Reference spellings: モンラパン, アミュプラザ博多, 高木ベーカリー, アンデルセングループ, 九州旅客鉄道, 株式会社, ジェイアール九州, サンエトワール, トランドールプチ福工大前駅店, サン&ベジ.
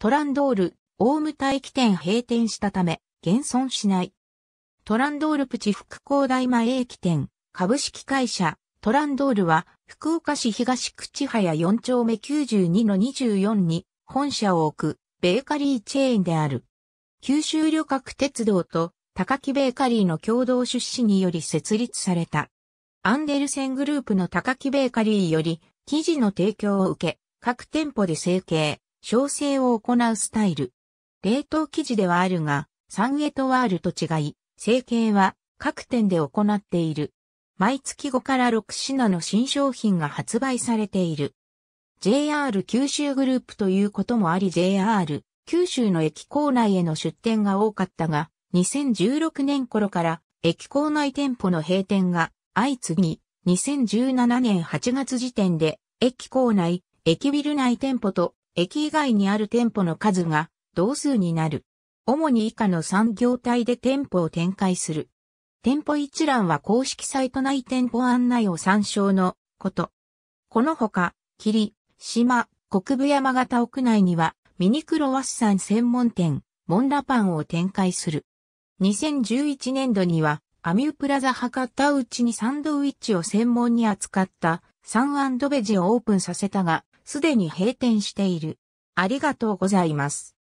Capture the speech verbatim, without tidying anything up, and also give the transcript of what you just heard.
トランドール、オウム大気店閉店したため、現存しない。トランドールプチ福工大前駅店、株式会社、トランドールは、福岡市東口早よん丁目 きゅうじゅうにのにじゅうよん に本社を置く、ベーカリーチェーンである。九州旅客鉄道と高木ベーカリーの共同出資により設立された。アンデルセングループの高木ベーカリーより、生地の提供を受け、各店舗で成形、焼成を行うスタイル。冷凍生地ではあるが、サンエトワールと違い、成形は各店で行っている。毎月ごからろく品の新商品が発売されている。ジェイアール 九州グループということもあり ジェイアール 九州の駅構内への出店が多かったが、にせんじゅうろくねん頃から駅構内店舗の閉店が相次ぎ、にせんじゅうななねんはちがつ時点で駅構内、駅ビル内店舗と駅以外にある店舗の数が同数になる。主に以下のさん業態で店舗を展開する。店舗一覧は公式サイト内店舗案内を参照のこと。このほか、霧、島、国分山形屋内にはミニクロワッサン専門店、モンラパンを展開する。にせんじゅういちねん度にはアミュプラザ博多内にサンドウィッチを専門に扱ったサン&ベジをオープンさせたが、すでに閉店している。ありがとうございます。